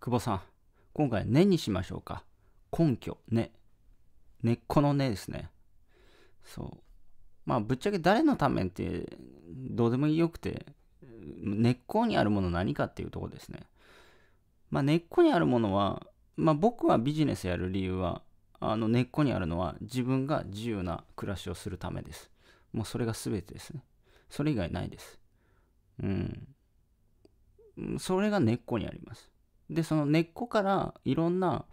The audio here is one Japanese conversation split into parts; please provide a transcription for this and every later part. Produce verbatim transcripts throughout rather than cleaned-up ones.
久保さん、今回根にしましょうか。根拠、根。根っこの根ですね。そう。まあ、ぶっちゃけ誰のためってどうでもよくて、根っこにあるもの何かっていうところですね。まあ、根っこにあるものは、まあ、僕はビジネスやる理由は、あの根っこにあるのは自分が自由な暮らしをするためです。もうそれが全てですね。それ以外ないです。うん。それが根っこにあります。で、その根っこからいろんな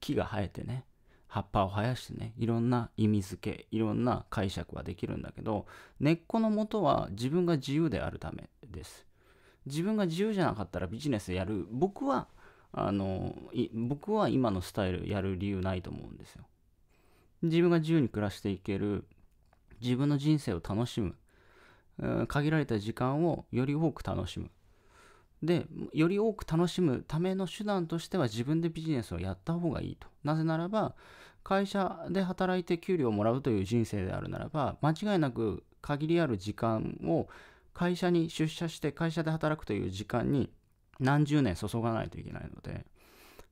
木が生えてね、葉っぱを生やしてね、いろんな意味付け、いろんな解釈はできるんだけど、根っこの元は自分が自由であるためです。自分が自由じゃなかったらビジネスやる、僕は、あの、僕は今のスタイルやる理由ないと思うんですよ。自分が自由に暮らしていける、自分の人生を楽しむ、うん、限られた時間をより多く楽しむ。で、より多く楽しむための手段としては自分でビジネスをやった方がいいと。なぜならば、会社で働いて給料をもらうという人生であるならば、間違いなく限りある時間を会社に出社して会社で働くという時間に何十年注がないといけないので、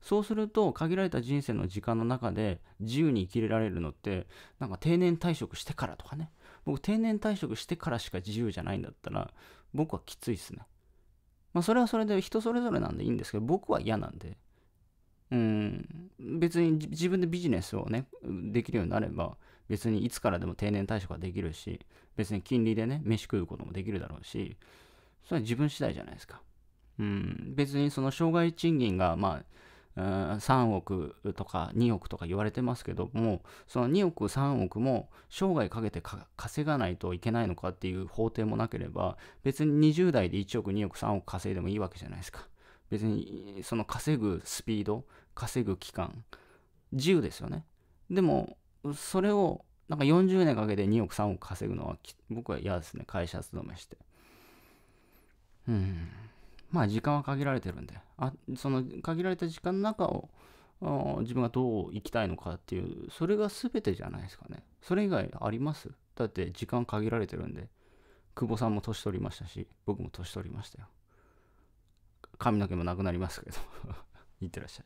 そうすると限られた人生の時間の中で自由に生きられるのって、なんか定年退職してからとかね。僕、定年退職してからしか自由じゃないんだったら、僕はきついっすね。まあ、それはそれで人それぞれなんでいいんですけど、僕は嫌なんで、うーん、別に自分でビジネスをね、できるようになれば、別にいつからでも定年退職はできるし、別に金利でね、飯食うこともできるだろうし、それは自分次第じゃないですか。うん、別にその障害賃金が、まあ、さんおくとかにおくとか言われてますけども、そのにおく、さんおくも生涯かけてか稼がないといけないのかっていう法廷もなければ、別ににじゅう代でいちおく、におく、さんおく稼いでもいいわけじゃないですか。別にその稼ぐスピード、稼ぐ期間、自由ですよね。でも、それをなんかよんじゅうねんかけてにおく、さんおく稼ぐのは僕は嫌ですね、会社勤めして。うん。まあ時間は限られてるんで、あ、その限られた時間の中を自分がどう生きたいのかっていう、それが全てじゃないですかね。それ以外あります？だって時間限られてるんで、久保さんも年取りましたし、僕も年取りましたよ。髪の毛もなくなりますけど、いってらっしゃい。